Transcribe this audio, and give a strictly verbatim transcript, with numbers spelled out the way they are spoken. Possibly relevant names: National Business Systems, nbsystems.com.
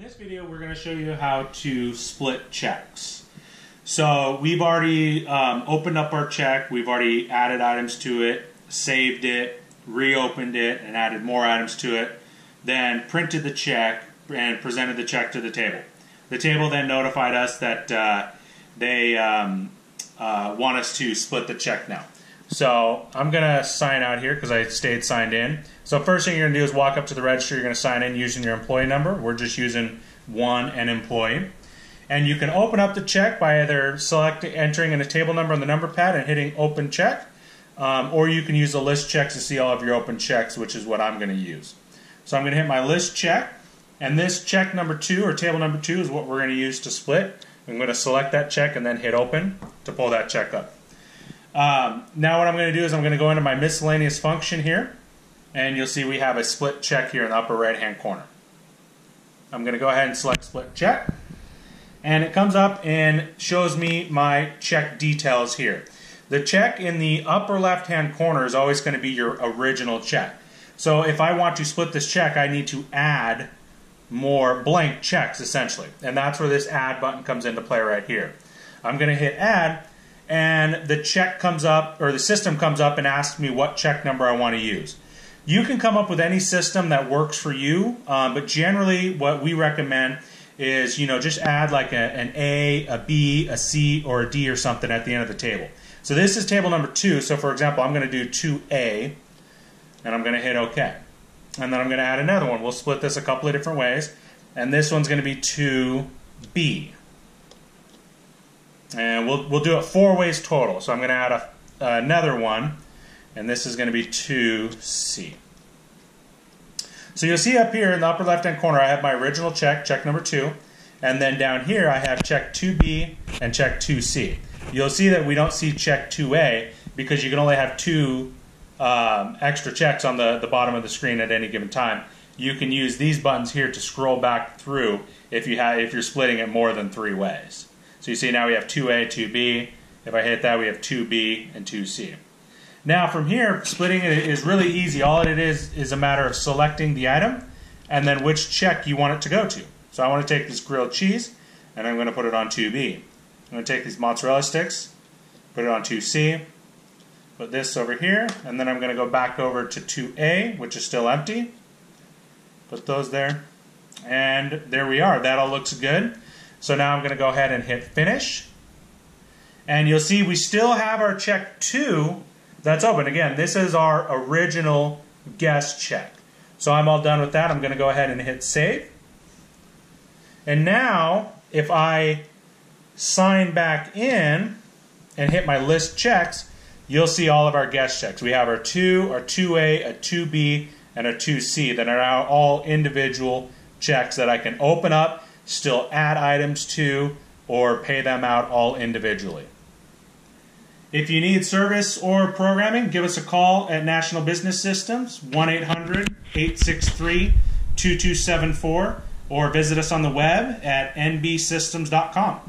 In this video, we're going to show you how to split checks. So we've already um, opened up our check, we've already added items to it, saved it, reopened it, and added more items to it, then printed the check and presented the check to the table. The table then notified us that uh, they um, uh, want us to split the check now. So I'm going to sign out here because I stayed signed in. So first thing you're going to do is walk up to the register. You're going to sign in using your employee number. We're just using one and employee. And you can open up the check by either select entering in a table number on the number pad and hitting open check. Um, or you can use the list checks to see all of your open checks, which is what I'm going to use. So I'm going to hit my list check. And this check number two or table number two is what we're going to use to split. I'm going to select that check and then hit open to pull that check up. Um, now what I'm going to do is I'm going to go into my miscellaneous function here, and you'll see we have a split check here in the upper right hand corner. I'm going to go ahead and select split check, and it comes up and shows me my check details here. The check in the upper left hand corner is always going to be your original check. So if I want to split this check, I need to add more blank checks essentially, and that's where this add button comes into play right here. I'm going to hit add, and the check comes up, or the system comes up and asks me what check number I want to use. You can come up with any system that works for you, um, but generally what we recommend is, you know, just add like a, an A, a B, a C, or a D or something at the end of the table. So this is table number two, so for example I'm going to do two A, and I'm going to hit OK. And then I'm going to add another one. We'll split this a couple of different ways, and this one's going to be two B. And we'll, we'll do it four ways total. So I'm going to add a, uh, another one, and this is going to be two C. So you'll see up here in the upper left-hand corner I have my original check, check number two, and then down here I have check two B and check two C. You'll see that we don't see check two A because you can only have two um, extra checks on the, the bottom of the screen at any given time. You can use these buttons here to scroll back through if, you have, if you're splitting it more than three ways. So you see now we have two A, two B. If I hit that, we have two B and two C. Now from here, splitting it is really easy. All it is is a matter of selecting the item and then which check you want it to go to. So I want to take this grilled cheese, and I'm going to put it on two B. I'm going to take these mozzarella sticks, put it on two C, put this over here, and then I'm going to go back over to two A, which is still empty. Put those there, and there we are. That all looks good. So now I'm going to go ahead and hit finish, and you'll see we still have our check two that's open. Again, this is our original guest check. So I'm all done with that. I'm going to go ahead and hit save. And now if I sign back in and hit my list checks, you'll see all of our guest checks. We have our two, our two A, a two B, and a two C that are now all individual checks that I can open up, still add items to, or pay them out all individually. If you need service or programming, give us a call at National Business Systems, one eight hundred, eight six three, two two seven four, or visit us on the web at n b systems dot com.